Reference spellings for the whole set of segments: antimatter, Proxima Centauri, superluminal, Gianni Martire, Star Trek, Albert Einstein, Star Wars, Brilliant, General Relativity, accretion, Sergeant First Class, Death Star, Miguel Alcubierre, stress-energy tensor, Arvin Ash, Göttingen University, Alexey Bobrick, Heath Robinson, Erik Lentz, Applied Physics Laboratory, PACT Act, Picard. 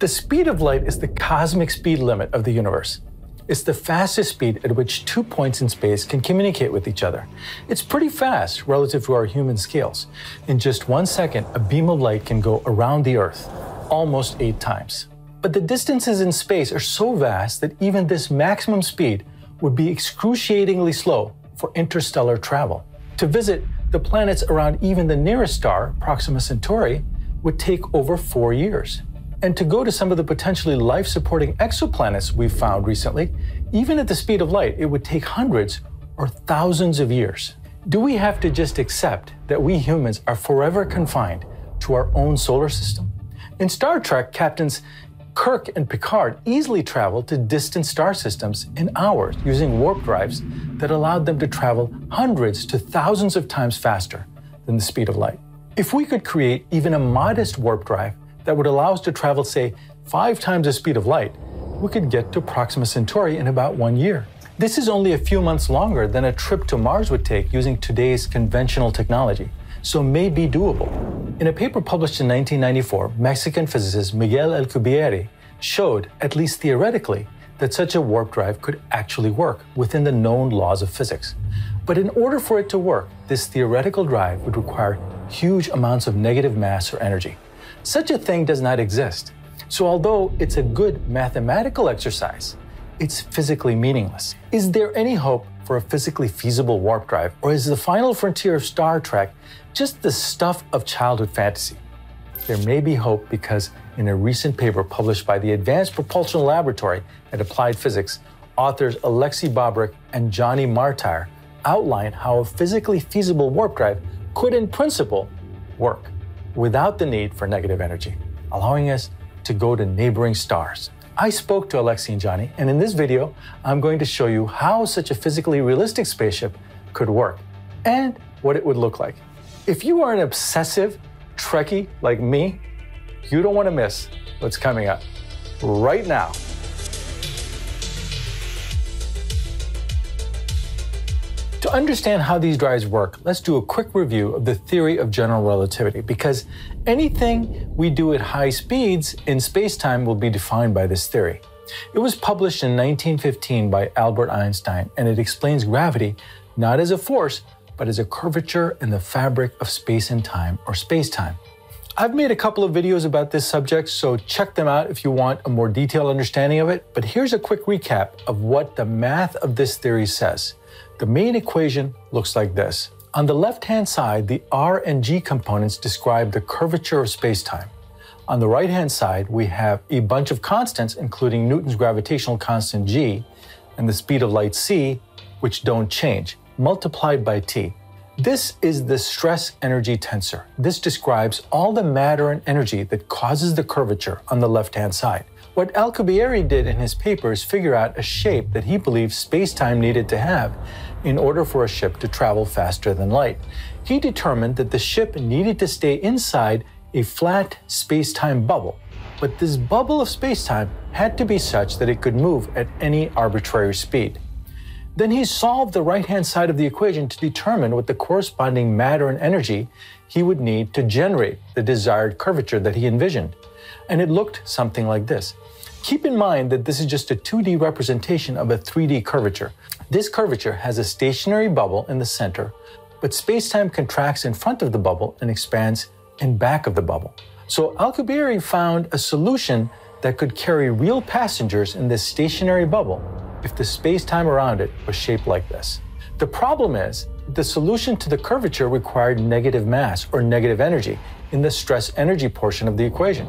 The speed of light is the cosmic speed limit of the universe. It's the fastest speed at which 2 points in space can communicate with each other. It's pretty fast relative to our human scales. In just 1 second, a beam of light can go around the Earth almost 8 times. But the distances in space are so vast that even this maximum speed would be excruciatingly slow for interstellar travel. To visit the planets around even the nearest star, Proxima Centauri, would take over 4 years. And to go to some of the potentially life-supporting exoplanets we've found recently, even at the speed of light, it would take hundreds or thousands of years. Do we have to just accept that we humans are forever confined to our own solar system? In Star Trek, Captains Kirk and Picard easily traveled to distant star systems in hours using warp drives that allowed them to travel hundreds to thousands of times faster than the speed of light. If we could create even a modest warp drive that would allow us to travel, say, 5 times the speed of light, we could get to Proxima Centauri in about 1 year. This is only a few months longer than a trip to Mars would take using today's conventional technology, so may be doable. In a paper published in 1994, Mexican physicist Miguel Alcubierre showed, at least theoretically, that such a warp drive could actually work within the known laws of physics. But in order for it to work, this theoretical drive would require huge amounts of negative mass or energy. Such a thing does not exist. So although it's a good mathematical exercise, it's physically meaningless. Is there any hope for a physically feasible warp drive, or is the final frontier of Star Trek just the stuff of childhood fantasy? There may be hope because in a recent paper published by the Advanced Propulsion Laboratory at Applied Physics, authors Alexey Bobrick and Gianni Martire outline how a physically feasible warp drive could, in principle, work without the need for negative energy, allowing us to go to neighboring stars. I spoke to Alexey and Gianni, and in this video, I'm going to show you how such a physically realistic spaceship could work and what it would look like. If you are an obsessive Trekkie like me, you don't want to miss what's coming up right now. To understand how these drives work, let's do a quick review of the theory of general relativity, because anything we do at high speeds in space-time will be defined by this theory. It was published in 1915 by Albert Einstein, and it explains gravity not as a force, but as a curvature in the fabric of space and time, or space-time. I've made a couple of videos about this subject, so check them out if you want a more detailed understanding of it, but here's a quick recap of what the math of this theory says. The main equation looks like this. On the left-hand side, the r and g components describe the curvature of space-time. On the right-hand side, we have a bunch of constants, including Newton's gravitational constant g and the speed of light c, which don't change, multiplied by t. This is the stress-energy tensor. This describes all the matter and energy that causes the curvature on the left-hand side. What Alcubierre did in his paper is figure out a shape that he believed space-time needed to have in order for a ship to travel faster than light. He determined that the ship needed to stay inside a flat space-time bubble, but this bubble of space-time had to be such that it could move at any arbitrary speed. Then he solved the right-hand side of the equation to determine what the corresponding matter and energy he would need to generate the desired curvature that he envisioned. And it looked something like this. Keep in mind that this is just a 2D representation of a 3D curvature. This curvature has a stationary bubble in the center, but space-time contracts in front of the bubble and expands in back of the bubble. So Alcubierre found a solution that could carry real passengers in this stationary bubble if the space-time around it was shaped like this. The problem is the solution to the curvature required negative mass or negative energy in the stress-energy portion of the equation.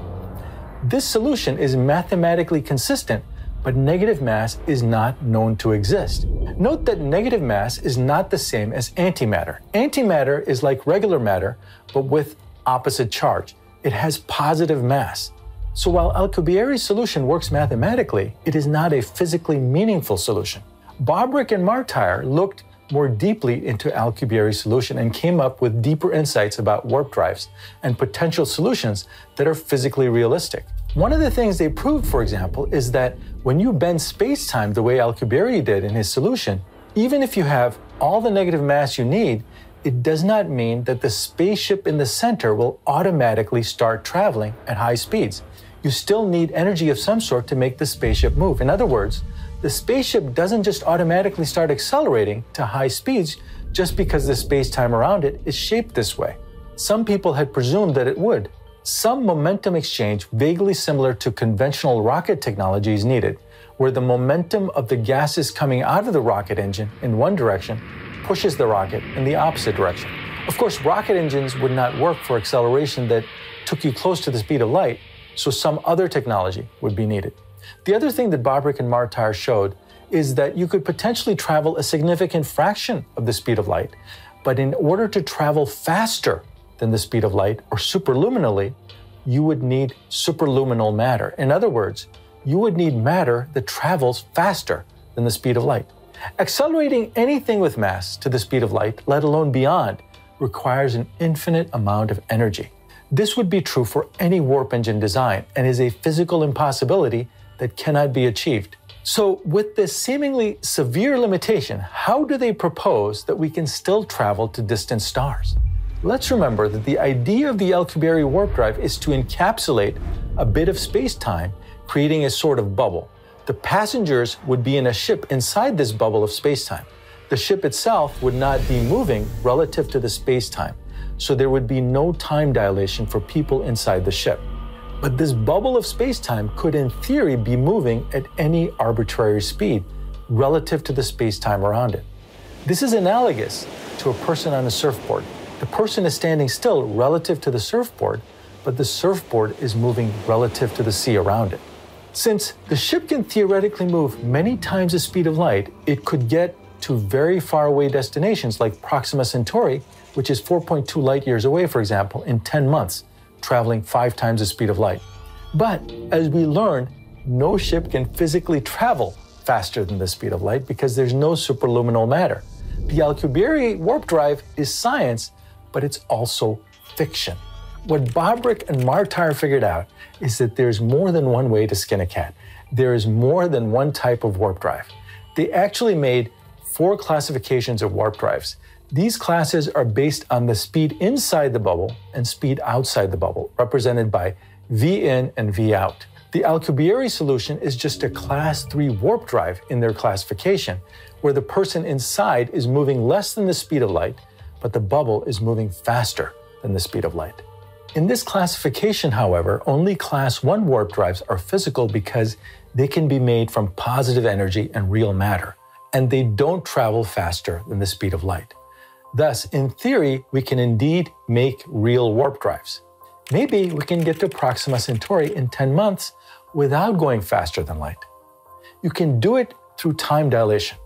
This solution is mathematically consistent, but negative mass is not known to exist. Note that negative mass is not the same as antimatter. Antimatter is like regular matter, but with opposite charge. It has positive mass. So while Alcubierre's solution works mathematically, it is not a physically meaningful solution. Bobrick and Martire looked more deeply into Alcubierre's solution and came up with deeper insights about warp drives and potential solutions that are physically realistic. One of the things they proved, for example, is that when you bend space-time the way Alcubierre did in his solution, even if you have all the negative mass you need, it does not mean that the spaceship in the center will automatically start traveling at high speeds. you still need energy of some sort to make the spaceship move. In other words, the spaceship doesn't just automatically start accelerating to high speeds just because the space-time around it is shaped this way. Some people had presumed that it would. Some momentum exchange vaguely similar to conventional rocket technology is needed, where the momentum of the gases coming out of the rocket engine in one direction pushes the rocket in the opposite direction. Of course, rocket engines would not work for acceleration that took you close to the speed of light, so some other technology would be needed. The other thing that Bobrick and Martire showed is that you could potentially travel a significant fraction of the speed of light, but in order to travel faster than the speed of light or superluminally, you would need superluminal matter. In other words, you would need matter that travels faster than the speed of light. Accelerating anything with mass to the speed of light, let alone beyond, requires an infinite amount of energy. This would be true for any warp engine design and is a physical impossibility that cannot be achieved. So with this seemingly severe limitation, how do they propose that we can still travel to distant stars? Let's remember that the idea of the Alcubierre warp drive is to encapsulate a bit of space-time, creating a sort of bubble. The passengers would be in a ship inside this bubble of space-time. The ship itself would not be moving relative to the space-time, so there would be no time dilation for people inside the ship. But this bubble of space-time could, in theory, be moving at any arbitrary speed relative to the space-time around it. This is analogous to a person on a surfboard. The person is standing still relative to the surfboard, but the surfboard is moving relative to the sea around it. Since the ship can theoretically move many times the speed of light, it could get to very faraway destinations like Proxima Centauri, which is 4.2 light years away, for example, in 10 months. Traveling 5 times the speed of light. But as we learned, no ship can physically travel faster than the speed of light because there's no superluminal matter. The Alcubierre warp drive is science, but it's also fiction. What Bobrick and Martire figured out is that there's more than one way to skin a cat. There is more than one type of warp drive. They actually made 4 classifications of warp drives. These classes are based on the speed inside the bubble and speed outside the bubble, represented by V in and V out. The Alcubierre solution is just a class 3 warp drive in their classification, where the person inside is moving less than the speed of light, but the bubble is moving faster than the speed of light. In this classification, however, only class 1 warp drives are physical because they can be made from positive energy and real matter, and they don't travel faster than the speed of light. Thus, in theory, we can indeed make real warp drives. Maybe we can get to Proxima Centauri in 10 months without going faster than light. You can do it through time dilation.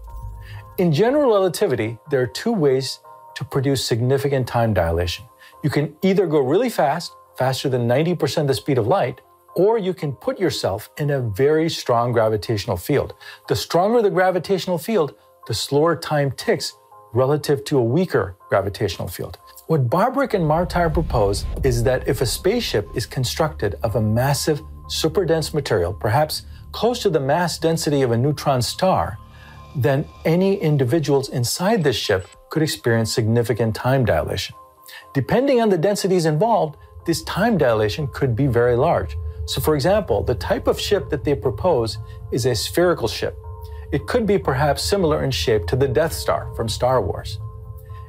In general relativity, there are 2 ways to produce significant time dilation. You can either go really fast, faster than 90% the speed of light, or you can put yourself in a very strong gravitational field. The stronger the gravitational field, the slower time ticks relative to a weaker gravitational field. What Bobrick and Martire propose is that if a spaceship is constructed of a massive, superdense material, perhaps close to the mass density of a neutron star, then any individuals inside this ship could experience significant time dilation. Depending on the densities involved, this time dilation could be very large. So, for example, the type of ship that they propose is a spherical ship. It could be perhaps similar in shape to the Death Star from Star Wars.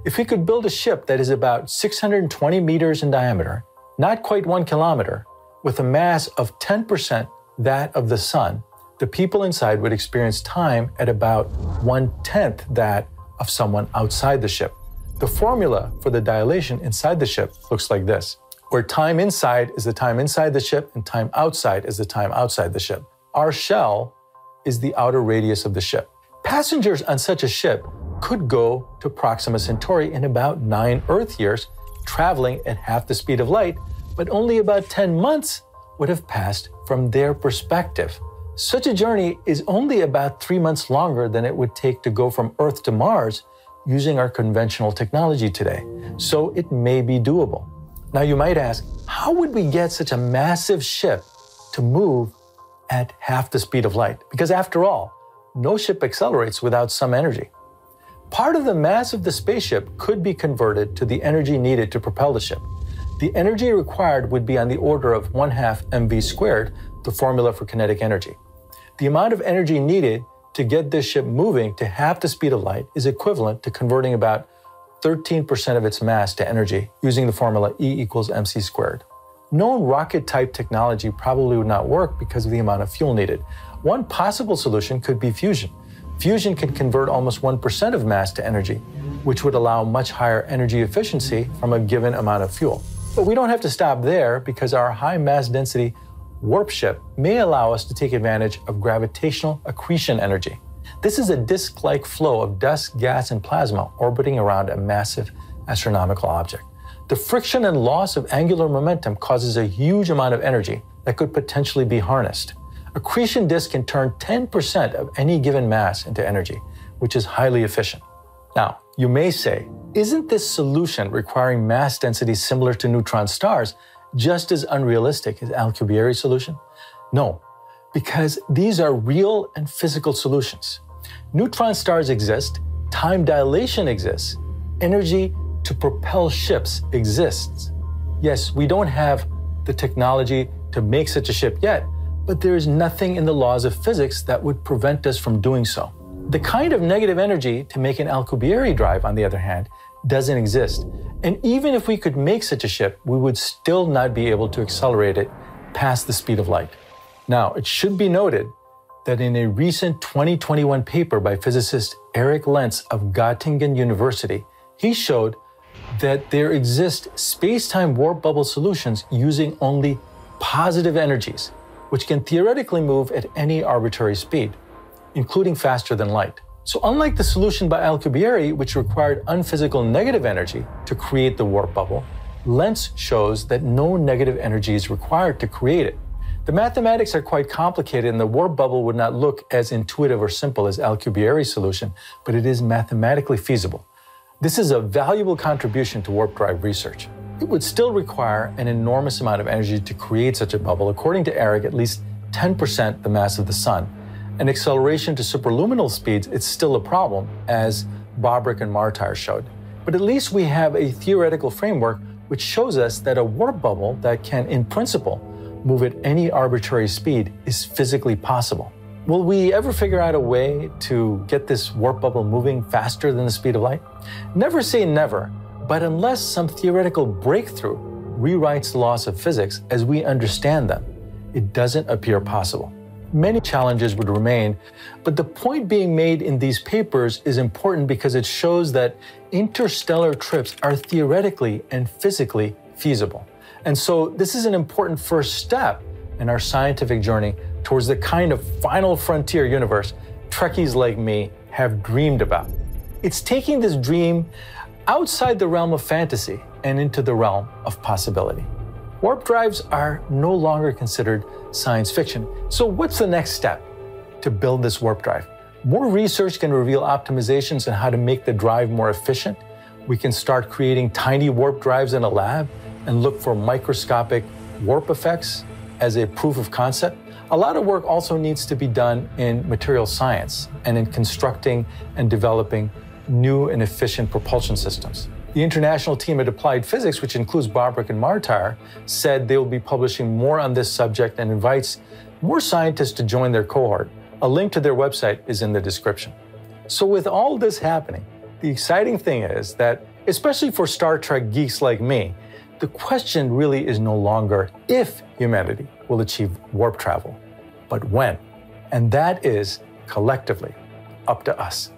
If we could build a ship that is about 620 meters in diameter, not quite 1 kilometer, with a mass of 10% that of the sun, the people inside would experience time at about 1/10 that of someone outside the ship. The formula for the dilation inside the ship looks like this, where time inside is the time inside the ship and time outside is the time outside the ship. Our shell is the outer radius of the ship. Passengers on such a ship could go to Proxima Centauri in about 9 Earth years, traveling at half the speed of light, but only about 10 months would have passed from their perspective. Such a journey is only about 3 months longer than it would take to go from Earth to Mars using our conventional technology today, so it may be doable. Now you might ask, how would we get such a massive ship to move at half the speed of light? Because after all, no ship accelerates without some energy. Part of the mass of the spaceship could be converted to the energy needed to propel the ship. The energy required would be on the order of ½mv², the formula for kinetic energy. The amount of energy needed to get this ship moving to half the speed of light is equivalent to converting about 13% of its mass to energy using the formula E = mc². Known rocket-type technology probably would not work because of the amount of fuel needed. One possible solution could be fusion. Fusion can convert almost 1% of mass to energy, which would allow much higher energy efficiency from a given amount of fuel. But we don't have to stop there, because our high mass density warp ship may allow us to take advantage of gravitational accretion energy. This is a disk-like flow of dust, gas, and plasma orbiting around a massive astronomical object. The friction and loss of angular momentum causes a huge amount of energy that could potentially be harnessed. Accretion disks can turn 10% of any given mass into energy, which is highly efficient. Now, you may say, isn't this solution requiring mass density similar to neutron stars just as unrealistic as Alcubierre's solution? No, because these are real and physical solutions. Neutron stars exist, time dilation exists, energy to propel ships exists. Yes, we don't have the technology to make such a ship yet, but there is nothing in the laws of physics that would prevent us from doing so. The kind of negative energy to make an Alcubierre drive, on the other hand, doesn't exist. And even if we could make such a ship, we would still not be able to accelerate it past the speed of light. Now, it should be noted that in a recent 2021 paper by physicist Erik Lentz of Göttingen University, he showed that there exist space-time warp bubble solutions using only positive energies, which can theoretically move at any arbitrary speed, including faster than light. So unlike the solution by Alcubierre, which required unphysical negative energy to create the warp bubble, Lentz shows that no negative energy is required to create it. The mathematics are quite complicated, and the warp bubble would not look as intuitive or simple as Alcubierre's solution, but it is mathematically feasible. This is a valuable contribution to warp drive research. It would still require an enormous amount of energy to create such a bubble, according to Erik, at least 10% the mass of the sun. And acceleration to superluminal speeds is still a problem, as Bobrick and Martire showed. But at least we have a theoretical framework which shows us that a warp bubble that can, in principle, move at any arbitrary speed is physically possible. Will we ever figure out a way to get this warp bubble moving faster than the speed of light? Never say never. But unless some theoretical breakthrough rewrites the laws of physics as we understand them, it doesn't appear possible. Many challenges would remain, but the point being made in these papers is important because it shows that interstellar trips are theoretically and physically feasible. And so this is an important first step in our scientific journey towards the kind of final frontier universe Trekkies like me have dreamed about. It's taking this dream outside the realm of fantasy and into the realm of possibility. Warp drives are no longer considered science fiction. So what's the next step to build this warp drive? More research can reveal optimizations on how to make the drive more efficient. We can start creating tiny warp drives in a lab and look for microscopic warp effects as a proof of concept. A lot of work also needs to be done in material science and in constructing and developing new and efficient propulsion systems. The international team at Applied Physics, which includes Bobrick and Martire, said they will be publishing more on this subject and invites more scientists to join their cohort. A link to their website is in the description. So with all this happening, the exciting thing is that, especially for Star Trek geeks like me, the question really is no longer if humanity will achieve warp travel, but when. And that is, collectively, up to us.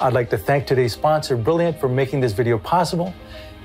I'd like to thank today's sponsor, Brilliant, for making this video possible.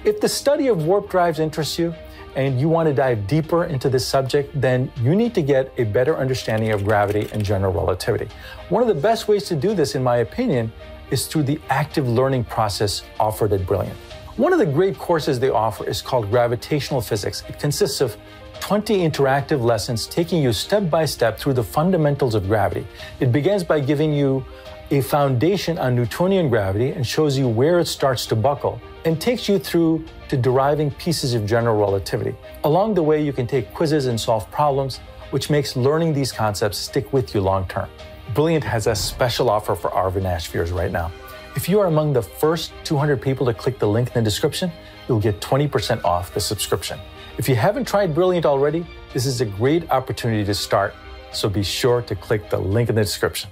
If the study of warp drives interests you and you want to dive deeper into this subject, then you need to get a better understanding of gravity and general relativity. One of the best ways to do this, in my opinion, is through the active learning process offered at Brilliant. One of the great courses they offer is called Gravitational Physics. It consists of 20 interactive lessons taking you step by step through the fundamentals of gravity. It begins by giving you a foundation on Newtonian gravity and shows you where it starts to buckle, and takes you through to deriving pieces of general relativity. Along the way, you can take quizzes and solve problems, which makes learning these concepts stick with you long term. Brilliant has a special offer for Arvin Ash viewers right now. If you are among the first 200 people to click the link in the description, you'll get 20% off the subscription. If you haven't tried Brilliant already, this is a great opportunity to start, so be sure to click the link in the description.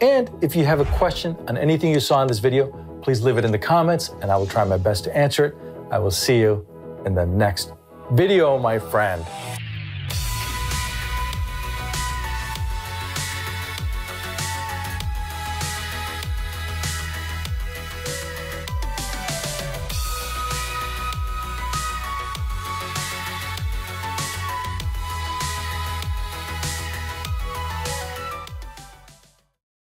And if you have a question on anything you saw in this video, please leave it in the comments and I will try my best to answer it. I will see you in the next video, my friend.